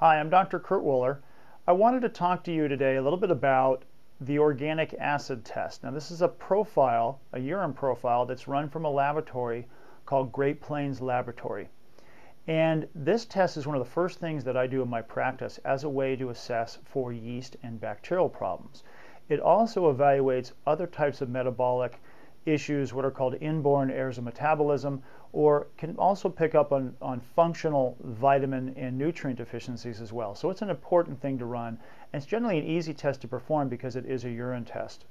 Hi, I'm Dr. Kurt Woeller. I wanted to talk to you today a little bit about the organic acid test. Now this is a profile, a urine profile that's run from a laboratory called Great Plains Laboratory. And this test is one of the first things that I do in my practice as a way to assess for yeast and bacterial problems. It also evaluates other types of metabolic issues, what are called inborn errors of metabolism, or can also pick up on functional vitamin and nutrient deficiencies as well. So it's an important thing to run, and it's generally an easy test to perform because it is a urine test.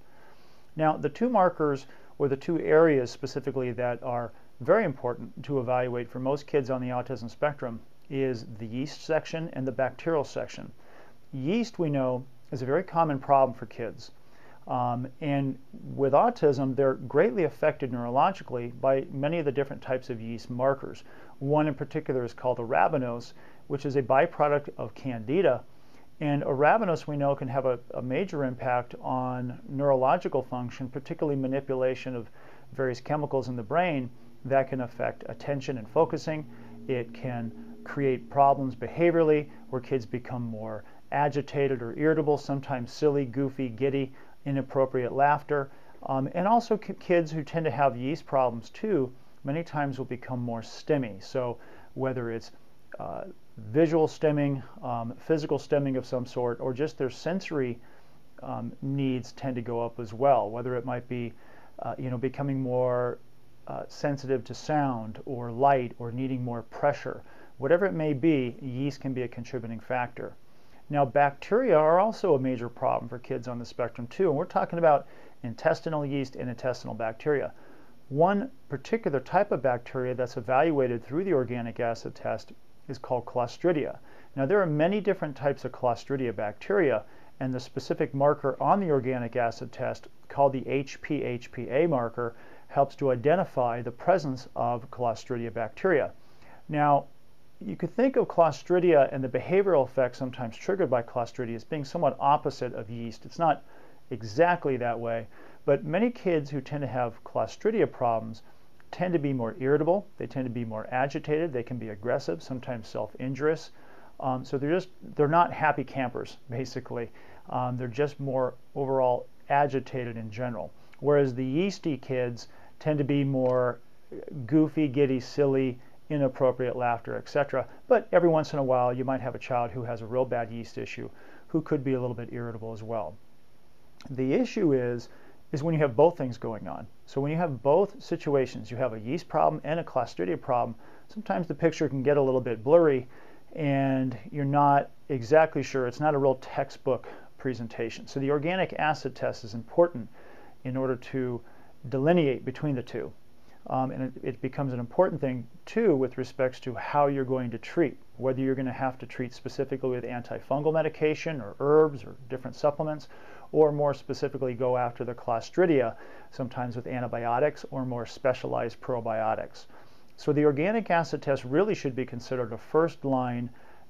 Now the two markers, or the two areas specifically that are very important to evaluate for most kids on the autism spectrum, is the yeast section and the bacterial section. Yeast, we know, is a very common problem for kids. And with autism, they're greatly affected neurologically by many of the different types of yeast markers. One in particular is called arabinose, which is a byproduct of candida. And arabinose, we know, can have a major impact on neurological function, particularly manipulation of various chemicals in the brain that can affect attention and focusing. It can create problems behaviorally where kids become more agitated or irritable, sometimes silly, goofy, giddy, inappropriate laughter, and also kids who tend to have yeast problems too many times will become more STEMI. So whether it's visual stemming, physical stemming of some sort, or just their sensory needs tend to go up as well, whether it might be becoming more sensitive to sound or light or needing more pressure. Whatever it may be, yeast can be a contributing factor. Now bacteria are also a major problem for kids on the spectrum too, and we're talking about intestinal yeast and intestinal bacteria. One particular type of bacteria that's evaluated through the organic acid test is called Clostridia. Now there are many different types of Clostridia bacteria, and the specific marker on the organic acid test, called the HPHPA marker, helps to identify the presence of Clostridia bacteria. Now you could think of Clostridia and the behavioral effects sometimes triggered by Clostridia as being somewhat opposite of yeast. It's not exactly that way, but many kids who tend to have Clostridia problems tend to be more irritable, they tend to be more agitated, they can be aggressive, sometimes self-injurious. So they're not happy campers, basically. They're just more overall agitated in general. Whereas the yeasty kids tend to be more goofy, giddy, silly, inappropriate laughter, etc. But every once in a while you might have a child who has a real bad yeast issue who could be a little bit irritable as well. The issue is when you have both things going on. So when you have both situations, you have a yeast problem and a Clostridia problem, sometimes the picture can get a little bit blurry and you're not exactly sure. It's not a real textbook presentation. So the organic acid test is important in order to delineate between the two. And it becomes an important thing too with respects to how you're going to treat, whether you're going to have to treat specifically with antifungal medication or herbs or different supplements, or more specifically go after the Clostridia, sometimes with antibiotics or more specialized probiotics. So the organic acid test really should be considered a first-line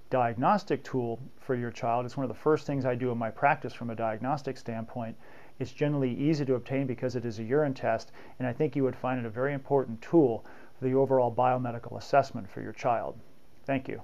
diagnostic tool for your child. It's one of the first things I do in my practice from a diagnostic standpoint. It's generally easy to obtain because it is a urine test, and I think you would find it a very important tool for the overall biomedical assessment for your child. Thank you.